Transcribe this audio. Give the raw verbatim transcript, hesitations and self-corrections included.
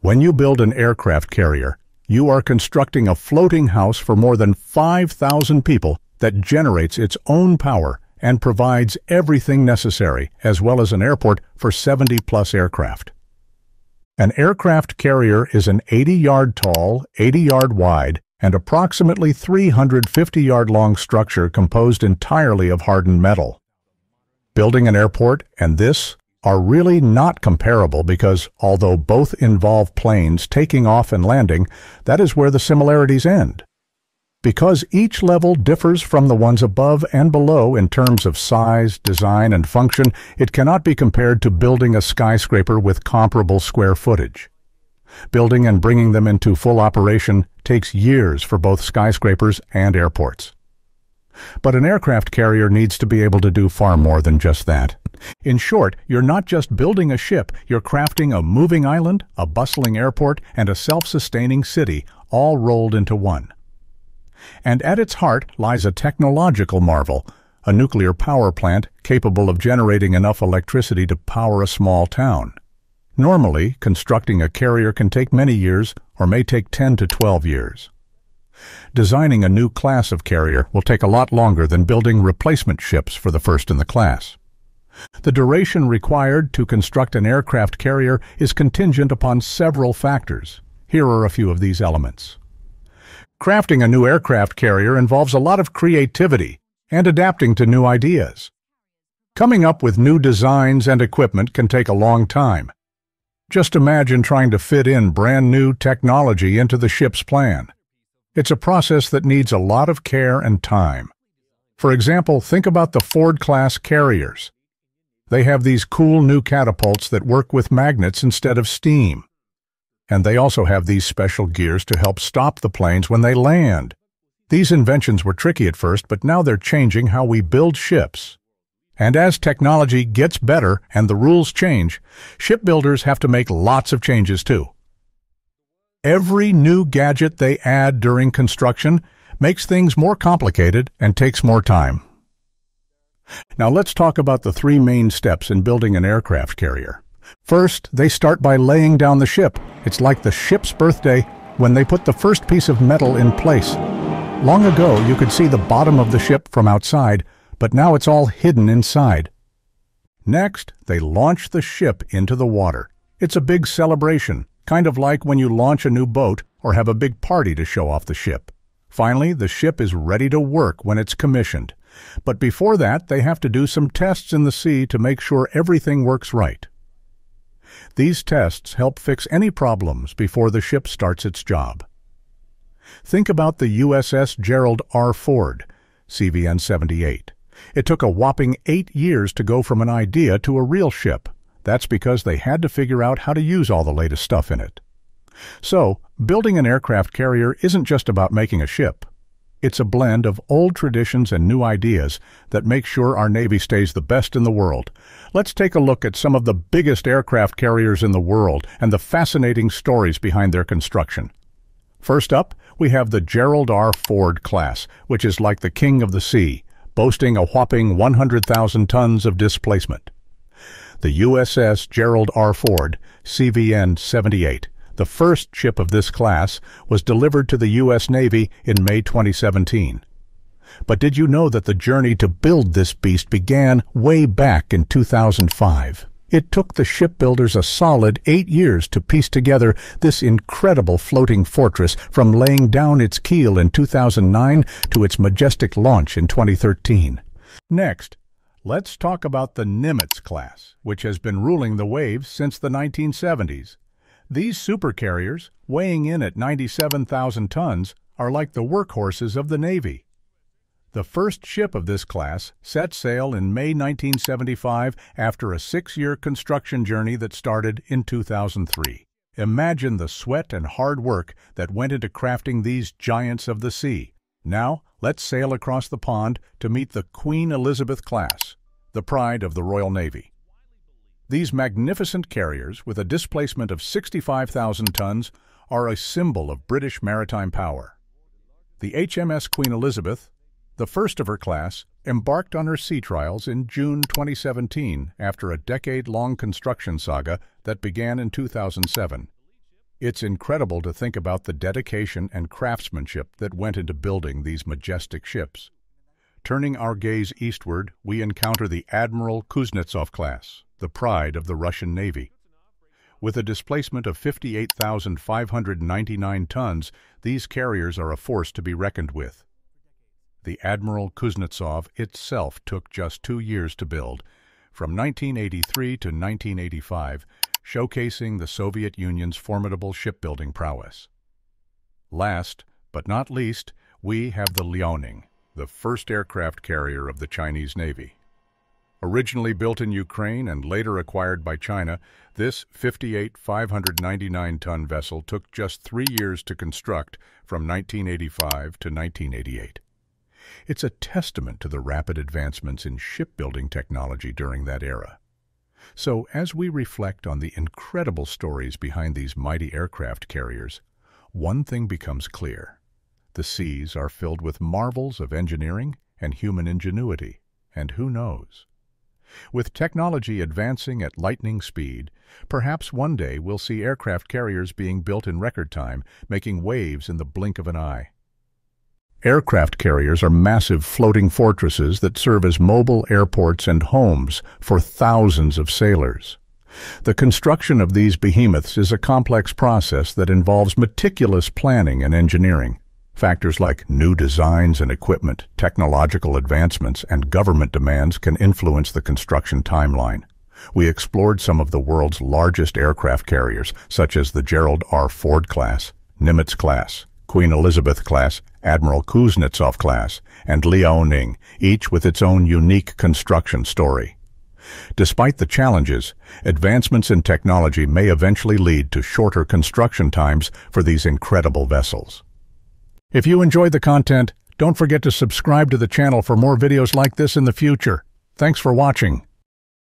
When you build an aircraft carrier, you are constructing a floating house for more than five thousand people that generates its own power and provides everything necessary, as well as an airport for seventy plus aircraft. An aircraft carrier is an eighty yard tall, eighty yard wide, and approximately three hundred fifty yard long structure composed entirely of hardened metal. Building an airport and this are really not comparable because, although both involve planes taking off and landing, that is where the similarities end. Because each level differs from the ones above and below in terms of size, design, and function, it cannot be compared to building a skyscraper with comparable square footage. Building and bringing them into full operation takes years for both skyscrapers and airports. But an aircraft carrier needs to be able to do far more than just that. In short, you're not just building a ship, you're crafting a moving island, a bustling airport, and a self-sustaining city, all rolled into one. And at its heart lies a technological marvel, a nuclear power plant capable of generating enough electricity to power a small town. Normally, constructing a carrier can take many years or may take ten to twelve years. Designing a new class of carrier will take a lot longer than building replacement ships for the first in the class. The duration required to construct an aircraft carrier is contingent upon several factors. Here are a few of these elements. Crafting a new aircraft carrier involves a lot of creativity and adapting to new ideas. Coming up with new designs and equipment can take a long time. Just imagine trying to fit in brand new technology into the ship's plan. It's a process that needs a lot of care and time. For example, think about the Ford class carriers. They have these cool new catapults that work with magnets instead of steam. And they also have these special gears to help stop the planes when they land. These inventions were tricky at first, but now they're changing how we build ships. And as technology gets better and the rules change, shipbuilders have to make lots of changes too. Every new gadget they add during construction makes things more complicated and takes more time. Now let's talk about the three main steps in building an aircraft carrier. First, they start by laying down the ship. It's like the ship's birthday when they put the first piece of metal in place. Long ago, you could see the bottom of the ship from outside, but now it's all hidden inside. Next, they launch the ship into the water. It's a big celebration, kind of like when you launch a new boat or have a big party to show off the ship. Finally, the ship is ready to work when it's commissioned. But before that, they have to do some tests in the sea to make sure everything works right. These tests help fix any problems before the ship starts its job. Think about the U S S Gerald R. Ford, C V N seventy-eight. It took a whopping eight years to go from an idea to a real ship. That's because they had to figure out how to use all the latest stuff in it. So, building an aircraft carrier isn't just about making a ship. It's a blend of old traditions and new ideas that make sure our Navy stays the best in the world. Let's take a look at some of the biggest aircraft carriers in the world and the fascinating stories behind their construction. First up, we have the Gerald R. Ford class, which is like the king of the sea, boasting a whopping one hundred thousand tons of displacement. The U S S Gerald R. Ford, C V N seventy-eight. The first ship of this class was delivered to the U S Navy in May twenty seventeen. But did you know that the journey to build this beast began way back in two thousand five? It took the shipbuilders a solid eight years to piece together this incredible floating fortress from laying down its keel in two thousand nine to its majestic launch in twenty thirteen. Next, let's talk about the Nimitz class, which has been ruling the waves since the nineteen seventies. These supercarriers, weighing in at ninety-seven thousand tons, are like the workhorses of the Navy. The first ship of this class set sail in May nineteen seventy-five after a six-year construction journey that started in two thousand three. Imagine the sweat and hard work that went into crafting these giants of the sea. Now, let's sail across the pond to meet the Queen Elizabeth class, the pride of the Royal Navy. These magnificent carriers, with a displacement of sixty-five thousand tons, are a symbol of British maritime power. The H M S Queen Elizabeth, the first of her class, embarked on her sea trials in June twenty seventeen after a decade-long construction saga that began in two thousand seven. It's incredible to think about the dedication and craftsmanship that went into building these majestic ships. Turning our gaze eastward, we encounter the Admiral Kuznetsov class, the pride of the Russian Navy. With a displacement of fifty-eight thousand five hundred ninety-nine tons, these carriers are a force to be reckoned with. The Admiral Kuznetsov itself took just two years to build, from nineteen eighty-three to nineteen eighty-five, showcasing the Soviet Union's formidable shipbuilding prowess. Last, but not least, we have the Liaoning, the first aircraft carrier of the Chinese Navy. Originally built in Ukraine and later acquired by China, this fifty-eight thousand five hundred ninety-nine ton vessel took just three years to construct from nineteen eighty-five to nineteen eighty-eight. It's a testament to the rapid advancements in shipbuilding technology during that era. So, as we reflect on the incredible stories behind these mighty aircraft carriers, one thing becomes clear. The seas are filled with marvels of engineering and human ingenuity, and who knows? With technology advancing at lightning speed, perhaps one day we'll see aircraft carriers being built in record time, making waves in the blink of an eye. Aircraft carriers are massive floating fortresses that serve as mobile airports and homes for thousands of sailors. The construction of these behemoths is a complex process that involves meticulous planning and engineering. Factors like new designs and equipment, technological advancements, and government demands can influence the construction timeline. We explored some of the world's largest aircraft carriers, such as the Gerald R. Ford class, Nimitz class, Queen Elizabeth class, Admiral Kuznetsov class, and Liaoning, each with its own unique construction story. Despite the challenges, advancements in technology may eventually lead to shorter construction times for these incredible vessels. If you enjoyed the content, don't forget to subscribe to the channel for more videos like this in the future. Thanks for watching.